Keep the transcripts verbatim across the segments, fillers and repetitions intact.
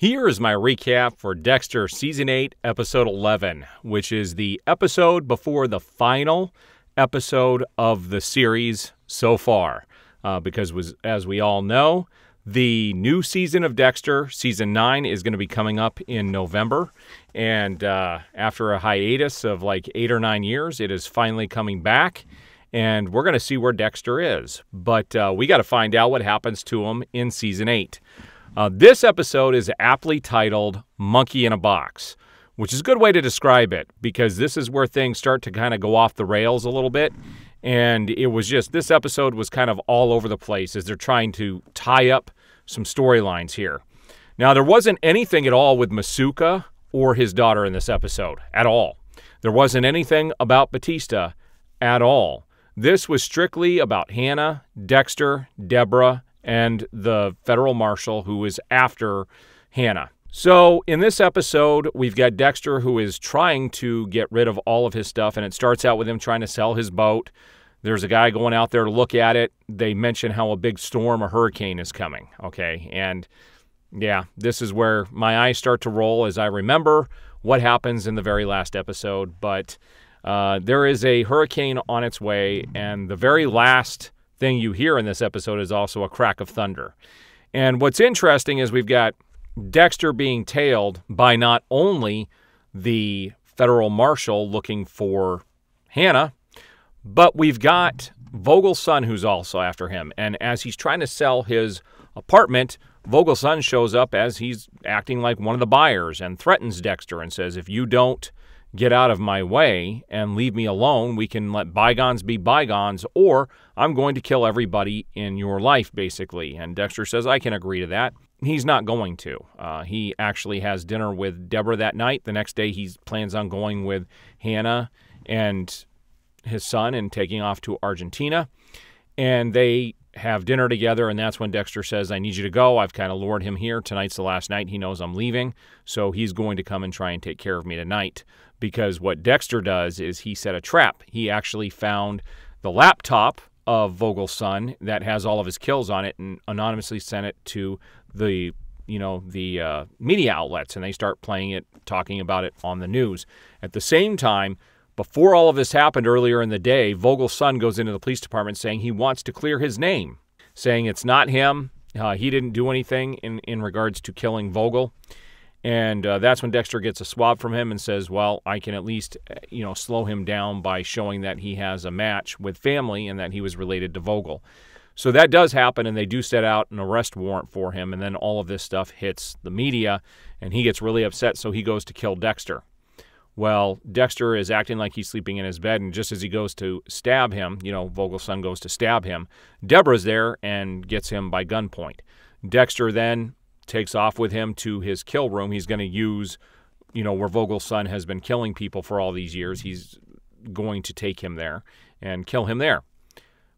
Here is my recap for Dexter Season eight, Episode eleven, which is the episode before the final episode of the series so far. Uh, because was, as we all know, the new season of Dexter, Season nine, is going to be coming up in November. And uh, after a hiatus of like eight or nine years, it is finally coming back. And we're going to see where Dexter is. But uh, we got to find out what happens to him in Season eight. Uh, this episode is aptly titled Monkey in a Box, which is a good way to describe it, because this is where things start to kind of go off the rails a little bit. And it was just, this episode was kind of all over the place as they're trying to tie up some storylines here. Now, there wasn't anything at all with Masuka or his daughter in this episode at all. There wasn't anything about Batista at all. This was strictly about Hannah, Dexter, Deborah, and the federal marshal who is after Hannah. So in this episode, we've got Dexter, who is trying to get rid of all of his stuff, and it starts out with him trying to sell his boat. There's a guy going out there to look at it. They mention how a big storm, a hurricane, is coming, okay? And yeah, this is where my eyes start to roll as I remember what happens in the very last episode. But uh, there is a hurricane on its way, and the very last thing you hear in this episode is also a crack of thunder. And what's interesting is we've got Dexter being tailed by not only the federal marshal looking for Hannah, but we've got Vogel's son who's also after him. And as he's trying to sell his apartment, Vogel's son shows up as he's acting like one of the buyers and threatens Dexter and says, if you don't get out of my way and leave me alone, we can let bygones be bygones, or I'm going to kill everybody in your life, basically. And Dexter says, I can agree to that. He's not going to. Uh, he actually has dinner with Deborah that night. The next day, he plans on going with Hannah and his son and taking off to Argentina. And they have dinner together, and that's when Dexter says, I need you to go. I've kind of lured him here. Tonight's the last night. He knows I'm leaving, so he's going to come and try and take care of me tonight. Because what Dexter does is he set a trap. He actually found the laptop of Vogel's son that has all of his kills on it and anonymously sent it to the, you know, the uh, media outlets, and they start playing it, talking about it on the news. At the same time, before all of this happened earlier in the day, Vogel's son goes into the police department saying he wants to clear his name, saying it's not him. Uh, he didn't do anything in, in regards to killing Vogel. And uh, that's when Dexter gets a swab from him and says, well, I can at least, you know, slow him down by showing that he has a match with family and that he was related to Vogel. So that does happen, and they do set out an arrest warrant for him. And then all of this stuff hits the media, and he gets really upset, so he goes to kill Dexter. Well, Dexter is acting like he's sleeping in his bed, and just as he goes to stab him, you know, Vogel's son goes to stab him, Deborah's there and gets him by gunpoint. Dexter then takes off with him to his kill room. He's going to use, you know, where Vogel's son has been killing people for all these years. He's going to take him there and kill him there.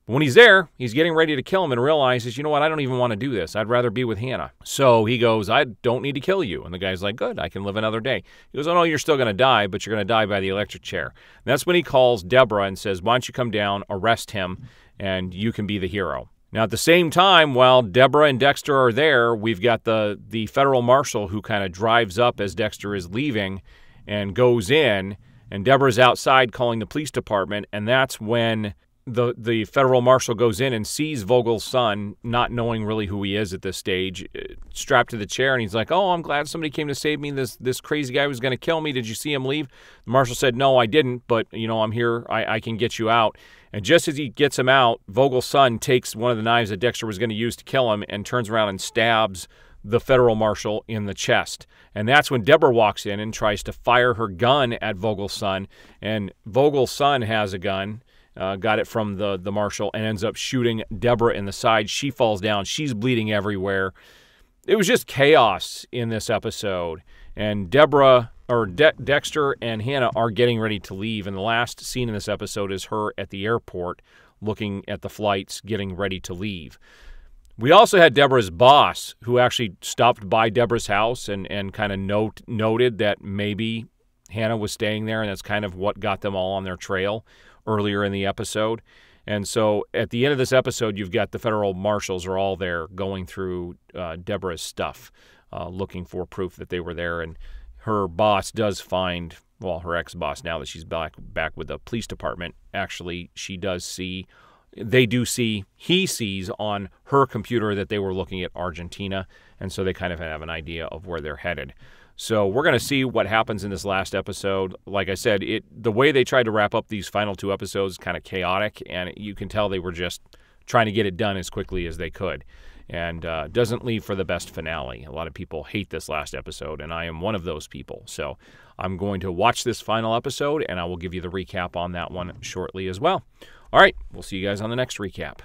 But when he's there, he's getting ready to kill him and realizes, you know what, I don't even want to do this. I'd rather be with Hannah. So he goes, I don't need to kill you. And the guy's like, good, I can live another day. He goes, oh, no, you're still going to die, but you're going to die by the electric chair. And that's when he calls Deborah and says, why don't you come down, arrest him, and you can be the hero. Now, at the same time, while Deborah and Dexter are there, we've got the, the federal marshal who kind of drives up as Dexter is leaving and goes in, and Deborah's outside calling the police department, and that's when The, the federal marshal goes in and sees Vogel's son, not knowing really who he is at this stage, strapped to the chair, and he's like, oh, I'm glad somebody came to save me. This this crazy guy was going to kill me. Did you see him leave? The marshal said, no, I didn't, but, you know, I'm here. I, I can get you out. And just as he gets him out, Vogel's son takes one of the knives that Dexter was going to use to kill him and turns around and stabs the federal marshal in the chest. And that's when Deborah walks in and tries to fire her gun at Vogel's son, and Vogel's son has a gun. Uh, got it from the, the marshal and ends up shooting Deborah in the side. She falls down. She's bleeding everywhere. It was just chaos in this episode. And Deborah, or De- Dexter and Hannah are getting ready to leave. And the last scene in this episode is her at the airport looking at the flights, getting ready to leave. We also had Deborah's boss, who actually stopped by Deborah's house and, and kind of note, noted that maybe Hannah was staying there, and that's kind of what got them all on their trail earlier in the episode. And so at the end of this episode, you've got the federal marshals are all there going through uh, Deborah's stuff. uh, looking for proof that they were there. And her boss does find, well, her ex-boss, now that she's back back with the police department, actually she does see, they do see, he sees on her computer that they were looking at Argentina, and so they kind of have an idea of where they're headed. So we're going to see what happens in this last episode. Like I said, it the way they tried to wrap up these final two episodes is kind of chaotic, and you can tell they were just trying to get it done as quickly as they could. And uh, doesn't leave for the best finale. A lot of people hate this last episode, and I am one of those people. So I'm going to watch this final episode, and I will give you the recap on that one shortly as well. All right, we'll see you guys on the next recap.